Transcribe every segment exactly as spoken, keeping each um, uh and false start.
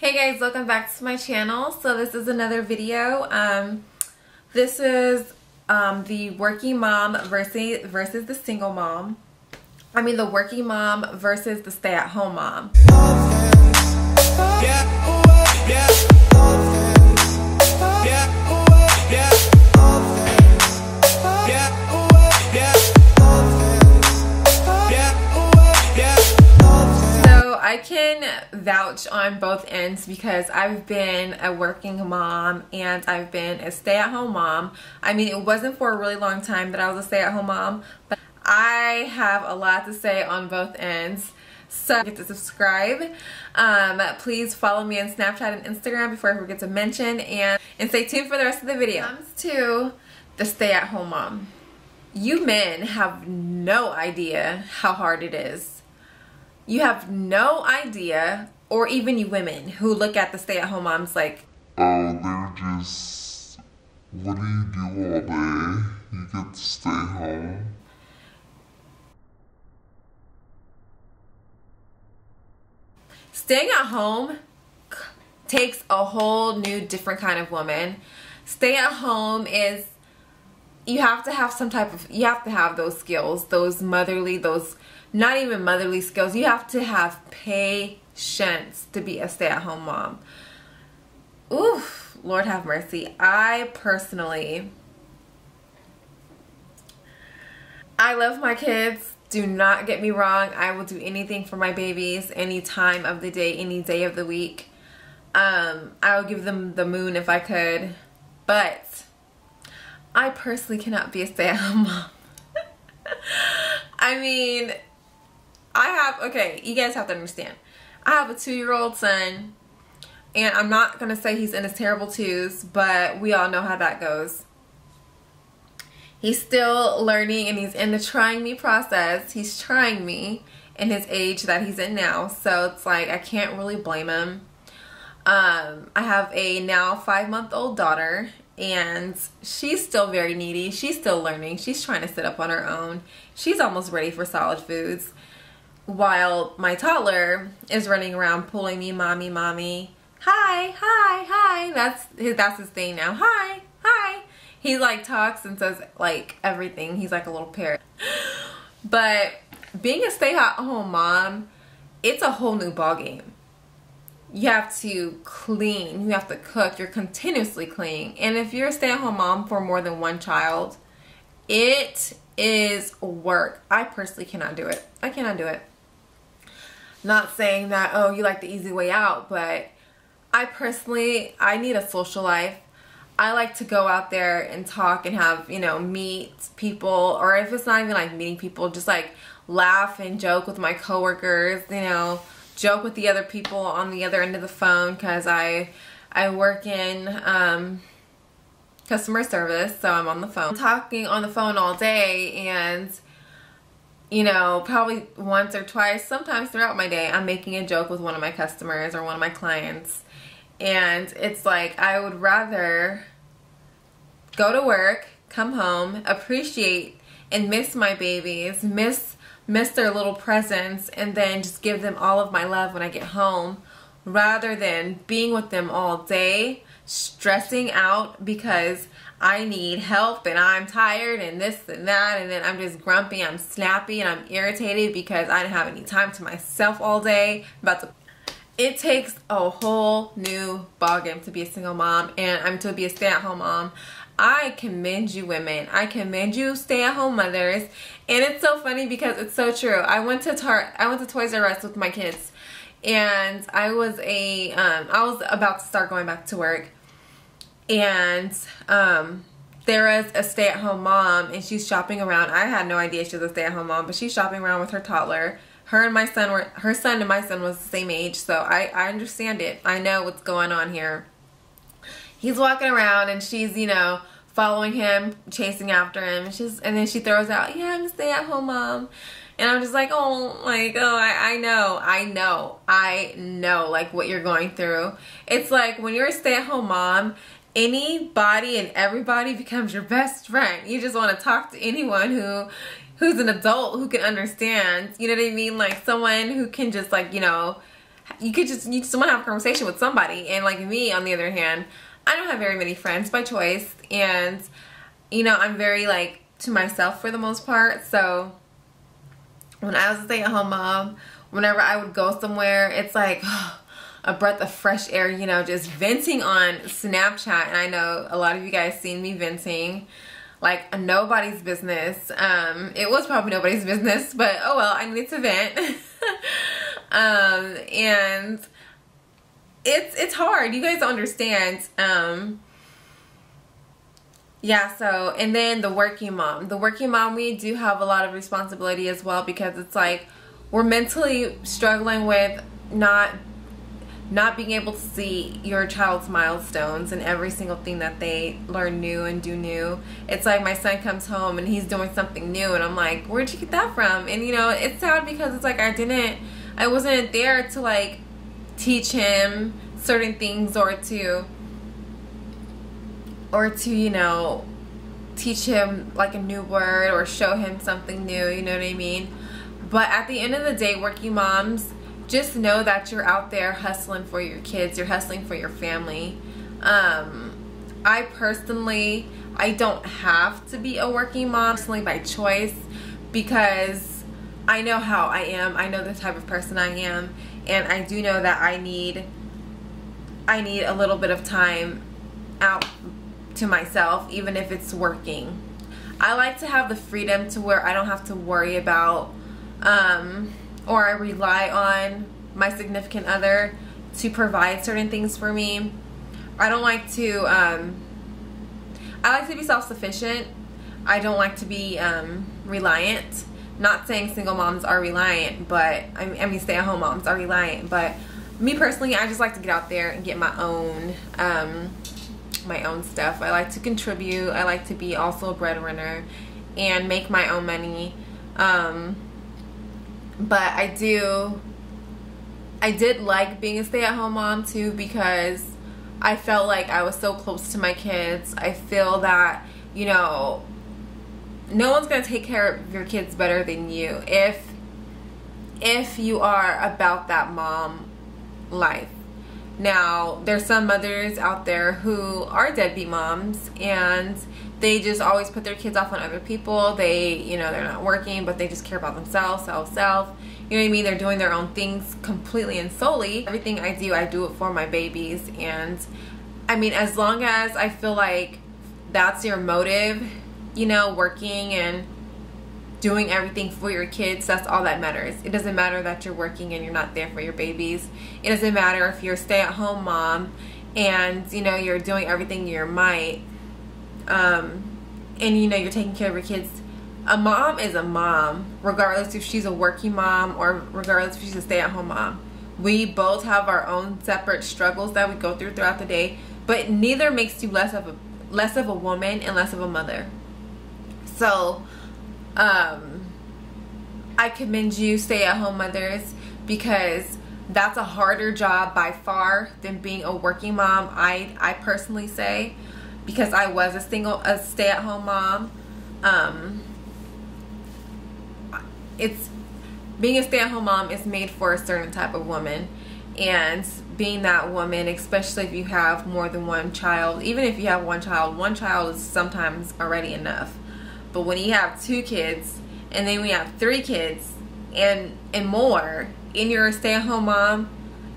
Hey guys, welcome back to my channel. So this is another video. Um, this is um, the working mom versus, versus the single mom. I mean the working mom versus the stay-at-home mom. I can vouch on both ends because I've been a working mom and I've been a stay-at-home mom. I mean, it wasn't for a really long time that I was a stay-at-home mom, but I have a lot to say on both ends. So don't forget to subscribe. Um, please follow me on Snapchat and Instagram before I forget to mention, and, and stay tuned for the rest of the video. When it comes to the stay-at-home mom, you men have no idea how hard it is. You have no idea, or even you women who look at the stay-at-home moms like, oh, they're just, what do you do all day? You get to stay home. Staying at home takes a whole new different kind of woman. Stay at home is, you have to have some type of, you have to have those skills, those motherly, those not even motherly skills. You have to have patience to be a stay-at-home mom. Oof, Lord have mercy. I personally, I love my kids. Do not get me wrong. I will do anything for my babies, any time of the day, any day of the week. Um, I would give them the moon if I could. But I personally cannot be a stay-at-home mom. I mean, I have, okay, you guys have to understand. I have a two-year-old son, and I'm not going to say he's in his terrible twos, but we all know how that goes. He's still learning, and he's in the trying me process. He's trying me in his age that he's in now, so it's like I can't really blame him. Um, I have a now five-month-old daughter, and she's still very needy. She's still learning. She's trying to sit up on her own. She's almost ready for solid foods. While my toddler is running around pulling me, mommy, mommy. Hi, hi, hi. That's his, that's his thing now. Hi, hi. He like talks and says like everything. He's like a little parrot. But being a stay-at-home mom, it's a whole new ballgame. You have to clean, you have to cook, you're continuously cleaning. And if you're a stay-at-home mom for more than one child, it is work. I personally cannot do it. I cannot do it. Not saying that, oh, you like the easy way out, but I personally, I need a social life. I like to go out there and talk and have, you know, meet people, or if it's not even like meeting people, just like laugh and joke with my coworkers, you know, joke with the other people on the other end of the phone, because I I work in um, customer service, so I'm on the phone. I'm talking on the phone all day, and you know, probably once or twice, sometimes throughout my day, I'm making a joke with one of my customers or one of my clients, and it's like I would rather go to work, come home, appreciate and miss my babies, miss miss their little presents, and then just give them all of my love when I get home, rather than being with them all day, stressing out because I need help and I'm tired and this and that, and then I'm just grumpy, I'm snappy, and I'm irritated because I didn't have any time to myself all day. I'm about to. It takes a whole new ballgame to be a single mom, and I'm to be a stay-at-home mom. I commend you women. I commend you stay-at-home mothers. And it's so funny because it's so true. I went to Tar I went to Toys R Us with my kids, and I was a um, I was about to start going back to work, and um, there was a stay-at-home mom, and she's shopping around. I had no idea she was a stay-at-home mom, but she's shopping around with her toddler. Her and my son were her son and my son was the same age, so I I understand it. I know what's going on here. He's walking around, and she's, you know, following him, chasing after him. And she's, and then she throws out, yeah, I'm a stay-at-home mom. And I'm just like, oh, like, oh, I, I know, I know, I know, like, what you're going through. It's like when you're a stay-at-home mom, anybody and everybody becomes your best friend. You just want to talk to anyone who, who's an adult who can understand, you know what I mean? Like someone who can just, like, you know, you could just, you just want to have a conversation with somebody. And like me, on the other hand, I don't have very many friends by choice, and you know, I'm very like to myself for the most part. So when I was a stay-at-home mom, whenever I would go somewhere, it's like a breath of fresh air, you know, just venting on Snapchat. And I know a lot of you guys seen me venting like nobody's business. Um, it was probably nobody's business, but oh well, I needed to vent. um, and it's it's hard. You guys understand. Um, yeah, so, and then the working mom. The working mom, we do have a lot of responsibility as well, because it's like we're mentally struggling with not not being able to see your child's milestones and every single thing that they learn new and do new. It's like my son comes home and he's doing something new and I'm like, where'd you get that from? And you know, it's sad because it's like I didn't, I wasn't there to like teach him certain things or to, or to, you know, teach him like a new word or show him something new, you know what I mean? But at the end of the day, working moms, just know that you're out there hustling for your kids. You're hustling for your family. Um, I personally, I don't have to be a working mom personally by choice, because I know how I am. I know the type of person I am, and I do know that I need, I need a little bit of time out to myself, even if it's working. I like to have the freedom to where I don't have to worry about, um, or I rely on my significant other to provide certain things for me. I don't like to, um, I like to be self-sufficient. I don't like to be um, reliant. Not saying single moms are reliant, but, I mean stay-at-home moms are reliant, but me personally, I just like to get out there and get my own, um, my own stuff. I like to contribute. I like to be also a breadwinner and make my own money. Um, But I do, I did like being a stay-at-home mom too, because I felt like I was so close to my kids. I feel that, you know, no one's going to take care of your kids better than you if, if you are about that mom life. Now, there's some mothers out there who are deadbeat moms, and they just always put their kids off on other people. They, you know, they're not working, but they just care about themselves, self, self. You know what I mean? They're doing their own things completely and solely. Everything I do, I do it for my babies. And I mean, as long as I feel like that's your motive, you know, working and doing everything for your kids, that's all that matters. It doesn't matter that you're working and you're not there for your babies. It doesn't matter if you're a stay-at-home mom and, you know, you're doing everything you might. Um, and you know, you're taking care of your kids. A mom is a mom, regardless if she's a working mom or regardless if she's a stay-at-home mom. We both have our own separate struggles that we go through throughout the day, but neither makes you less of a less of a woman and less of a mother. So, um, I commend you stay-at-home mothers, because that's a harder job by far than being a working mom. I I personally say. Because I was a single, a stay-at-home mom, um, it's being a stay-at-home mom is made for a certain type of woman, and being that woman, especially if you have more than one child. Even if you have one child, one child is sometimes already enough. But when you have two kids, and then we have three kids, and and more, and you're a stay-at-home mom.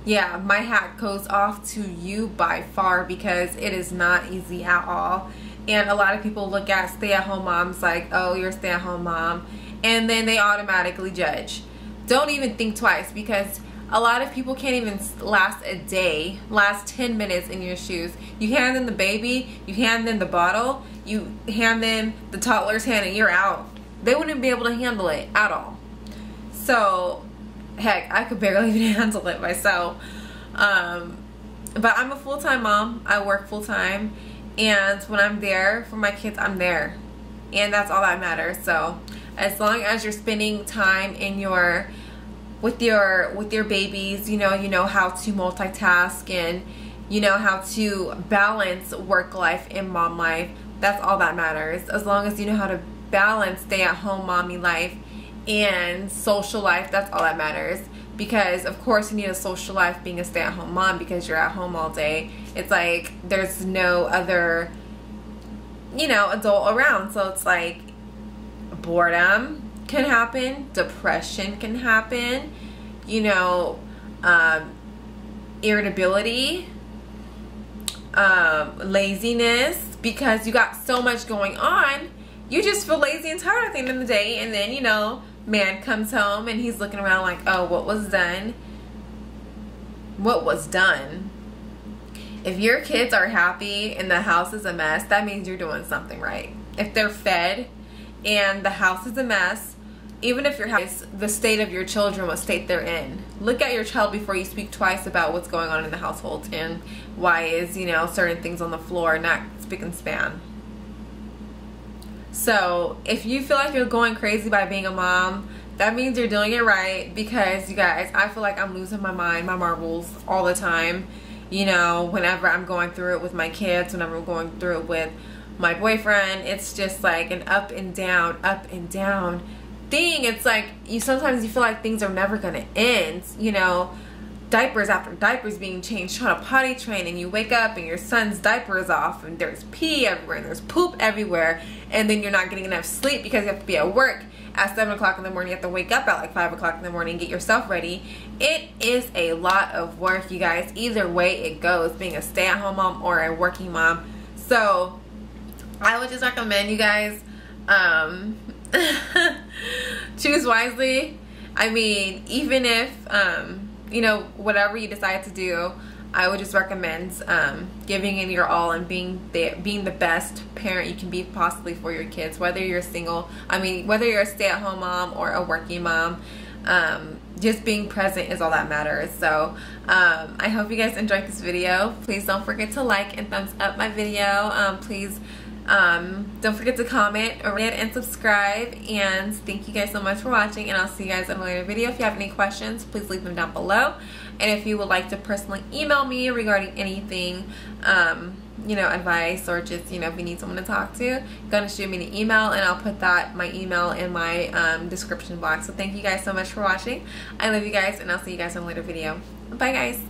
Yeah, my hat goes off to you by far, because it is not easy at all. And a lot of people look at stay-at-home moms like, oh, you're a stay-at-home mom, and then they automatically judge. Don't even think twice, because a lot of people can't even last a day, last ten minutes in your shoes. You hand them the baby, you hand them the bottle, you hand them the toddler's hand, and you're out. They wouldn't be able to handle it at all. So heck, I could barely even handle it myself. Um, but I'm a full-time mom. I work full-time. And when I'm there for my kids, I'm there. And that's all that matters. So as long as you're spending time in your, with your, with your babies, you know, you know how to multitask and you know how to balance work life and mom life. That's all that matters. As long as you know how to balance stay-at-home mommy life and social life, that's all that matters. because of course you need a social life being a stay-at-home mom because you're at home all day. It's like there's no other, you know, adult around. So it's like boredom can happen, depression can happen, you know, um, irritability, um, laziness, because you got so much going on. You just feel lazy and tired at the end of the day, and then, you know, man comes home and he's looking around like, oh, what was done? What was done? If your kids are happy and the house is a mess, that means you're doing something right. If they're fed and the house is a mess, even if your house, the state of your children, what state they're in. Look at your child before you speak twice about what's going on in the household and why is, you know, certain things on the floor not spick and span. So if you feel like you're going crazy by being a mom, that means you're doing it right, because you guys, I feel like I'm losing my mind, my marbles all the time. You know, whenever I'm going through it with my kids, whenever I'm going through it with my boyfriend, it's just like an up and down, up and down thing. It's like you sometimes you feel like things are never gonna end. You know, diapers after diapers being changed, trying to potty train, and you wake up and your son's diaper is off and there's pee everywhere and there's poop everywhere, and then you're not getting enough sleep because you have to be at work at seven o'clock in the morning. You have to wake up at like five o'clock in the morning and get yourself ready. It is a lot of work, you guys. Either way it goes, being a stay-at-home mom or a working mom. So I would just recommend you guys um, choose wisely. I mean, even if, um, you know, whatever you decide to do, I would just recommend um, giving in your all and being the, being the best parent you can be possibly for your kids, whether you're single, I mean, whether you're a stay-at-home mom or a working mom. Um, just being present is all that matters. So um, I hope you guys enjoyed this video. Please don't forget to like and thumbs up my video. Um, please um, don't forget to comment, rate, and subscribe. And thank you guys so much for watching, and I'll see you guys in a later video. If you have any questions, please leave them down below. And if you would like to personally email me regarding anything, um, you know, advice, or just, you know, if you need someone to talk to, you're going to shoot me an email, and I'll put that, my email, in my um, description box. So thank you guys so much for watching. I love you guys, and I'll see you guys in a later video. Bye, guys.